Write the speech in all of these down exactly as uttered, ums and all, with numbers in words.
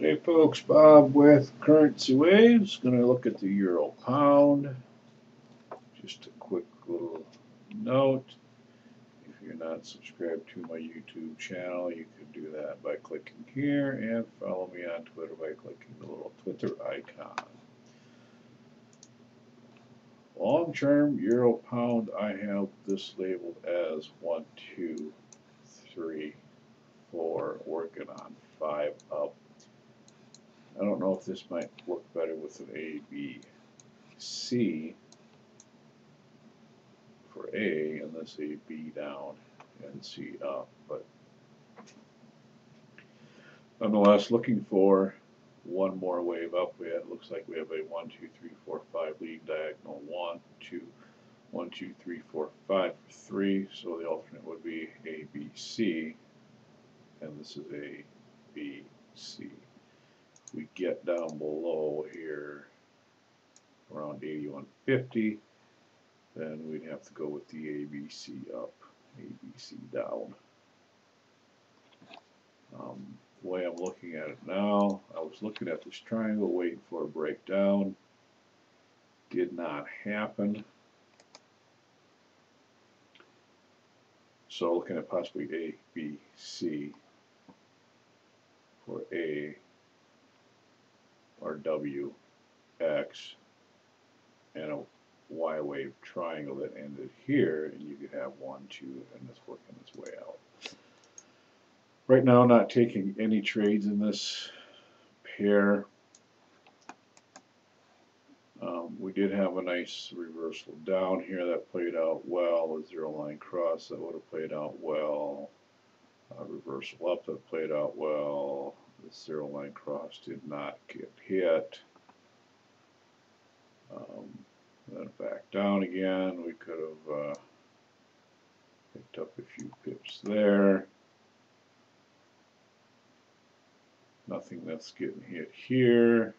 Hey folks, Bob with Currency Waves. Going to look at the euro pound. Just a quick little note. If you're not subscribed to my YouTube channel, you can do that by clicking here, and follow me on Twitter by clicking the little Twitter icon. Long-term euro pound, I have this labeled as one, two, three, four, working on five up. I don't know if this might work better with an A, B, C for A, and let's say B down and C up. But nonetheless, looking for one more wave up. We have, it looks like we have a one, two, three, four, five leading diagonal one, two, one, two, three, four, five, three. So the alternate would be A, B, C, and this is A, B, C. We get down below here around eighty-one fifty, then we'd have to go with the A B C up, A B C down. Um, the way I'm looking at it now, I was looking at this triangle waiting for a breakdown. Did not happen. So looking at possibly A B C for A, or W, X, and a Y wave triangle that ended here, and you could have one, two, and it's working its way out. Right now, not taking any trades in this pair. Um, we did have a nice reversal down here that played out well. A zero line cross that would have played out well. A reversal up that played out well. The zero line cross did not get hit. Um, then back down again. We could have uh, picked up a few pips there. Nothing that's getting hit here.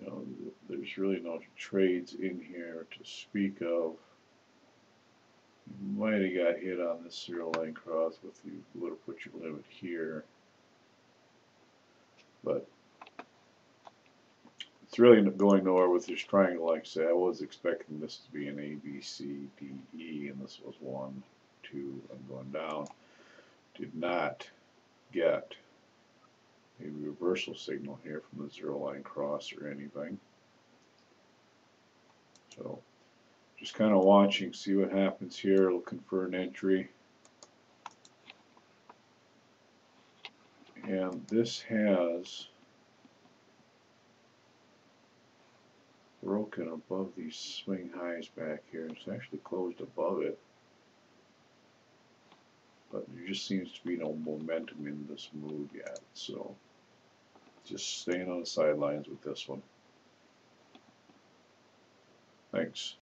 You know, there's really no trades in here to speak of. Might have got hit on this zero line cross with you would have put your limit here, but it's really going nowhere with this triangle. Like I said, I was expecting this to be an A, B, C, D, E, and this was one, two, and going down. Did not get a reversal signal here from the zero line cross or anything. So just kind of watching, see what happens here. Looking for an entry. And this has broken above these swing highs back here. It's actually closed above it. But there just seems to be no momentum in this move yet. So just staying on the sidelines with this one. Thanks.